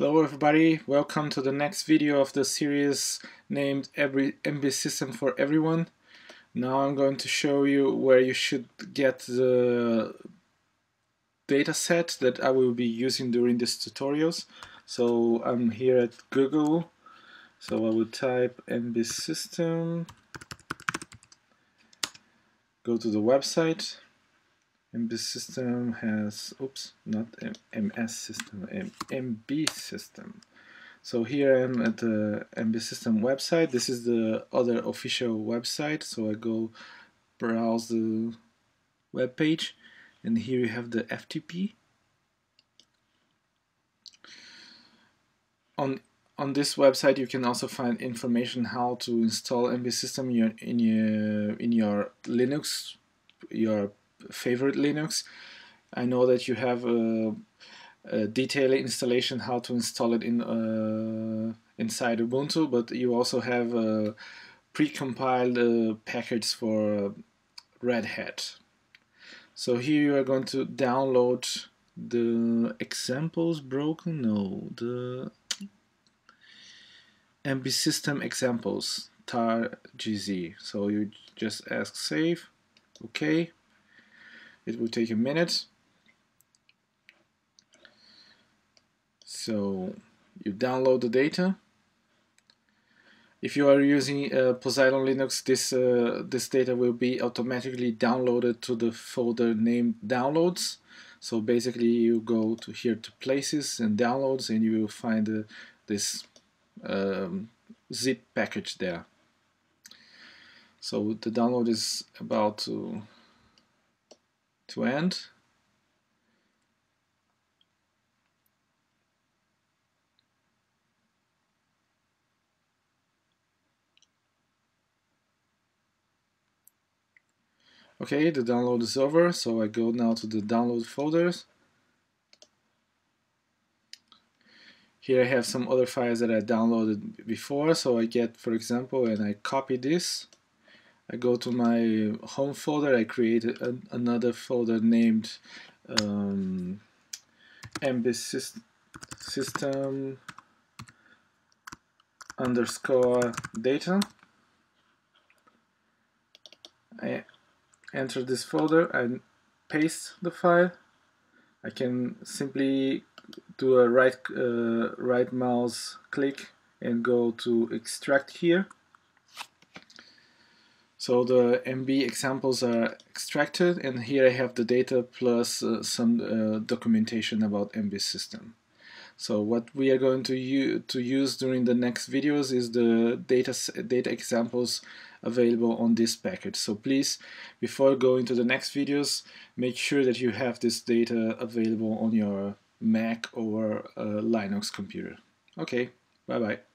Hello everybody, welcome to the next video of the series named MB System for Everyone. Now I'm going to show you where you should get the dataset that I will be using during these tutorials. So I'm here at Google, so I will type MB System, go to the website. MB System has, oops, not MS System, MB System. So here I am at the MB System website. This is the other official website. So I go browse the web page, and here you have the FTP. On this website, you can also find information how to install MB System in your Linux, your favorite Linux. I know that you have a detailed installation how to install it in inside Ubuntu, but you also have pre-compiled packages for Red Hat. So here you are going to download the examples broken. No, the MB System examples tar.gz. So you just ask save, okay. It will take a minute. So you download the data. If you are using Poseidon Linux, this data will be automatically downloaded to the folder named Downloads. So basically, you go to here to Places and Downloads, and you will find this zip package there. So the download is about to end. Okay, the download is over, so I go now to the download folders. Here I have some other files that I downloaded before, so I get, for example, and I copy this. I go to my home folder, I create another folder named MB System _ data. I enter this folder and paste the file. I can simply do a right mouse click and go to extract here. So the MB examples are extracted, and here I have the data plus some documentation about MB System. So what we are going to use during the next videos is the data examples available on this package. So please, before going to the next videos, make sure that you have this data available on your Mac or Linux computer. Okay, bye-bye.